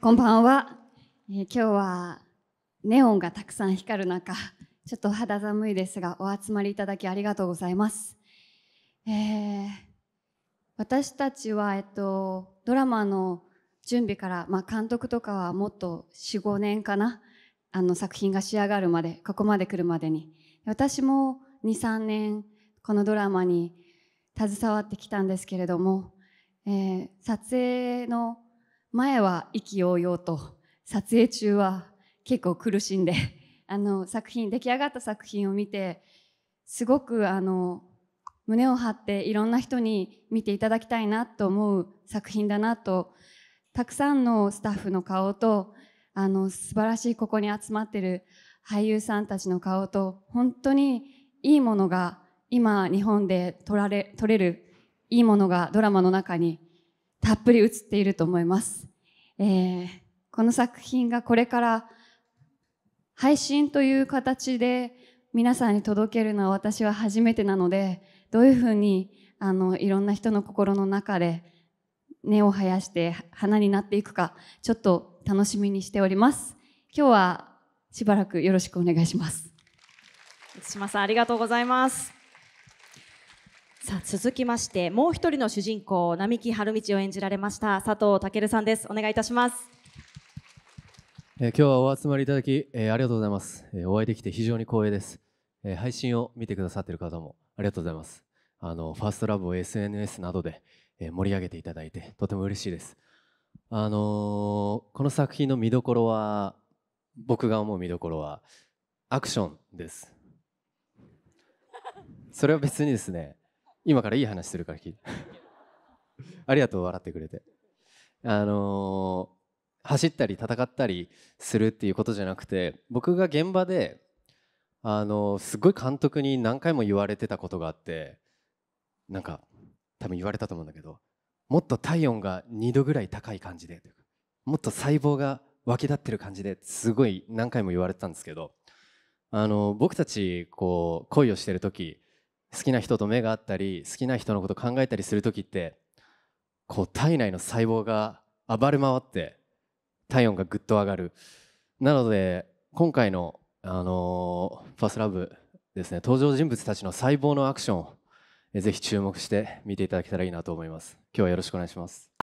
こんばんは。今日はネオンがたくさん光る中、ちょっと肌寒いですが、お集まりいただきありがとうございます。私たちは、ドラマの準備から、監督とかはもっと4、5年かな、作品が仕上がるまで、ここまで来るまでに。私も2、3年、このドラマに携わってきたんですけれども、撮影の前は意気揚々と、撮影中は結構苦しんで、出来上がった作品を見て、すごく胸を張っていろんな人に見ていただきたいなと思う作品だなと、たくさんのスタッフの顔と、素晴らしいここに集まっている俳優さんたちの顔と、本当にいいものが今日本で撮れるいいものがドラマの中にたっぷり映っていると思います。この作品がこれから配信という形で皆さんに届けるのは私は初めてなので、どういうふうにいろんな人の心の中で根を生やして花になっていくか、ちょっと楽しみにしております。今日はしばらくよろしくお願いします。満島さん、ありがとうございます。さあ、続きましてもう一人の主人公、並木春道を演じられました佐藤健さんです。お願いいたします。今日はお集まりいただき、ありがとうございます。お会いできて非常に光栄です。配信を見てくださっている方もありがとうございます。ファーストラブを SNS などで盛り上げていただいてとても嬉しいです。この作品の見どころは、僕が思う見どころはアクションです。それは別にですね、今からいい話するから聞いて。ありがとう、笑ってくれて。走ったり戦ったりするっていうことじゃなくて、僕が現場ですごい監督に何回も言われてたことがあって、なんか多分言われたと思うんだけど、もっと体温が2度ぐらい高い感じで、もっと細胞が湧き立ってる感じで、すごい何回も言われてたんですけど、僕たちこう恋をしてる時、好きな人と目が合ったり好きな人のこと考えたりする時って、こう体内の細胞が暴れ回って体温がぐっと上がる。なので今回のファーストラブですね、登場人物たちの細胞のアクションをぜひ注目して見ていただけたらいいなと思います。今日はよろしくお願いします。